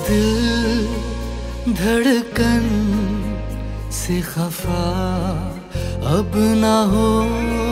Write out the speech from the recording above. दिल धड़कन से खफा अब ना हो।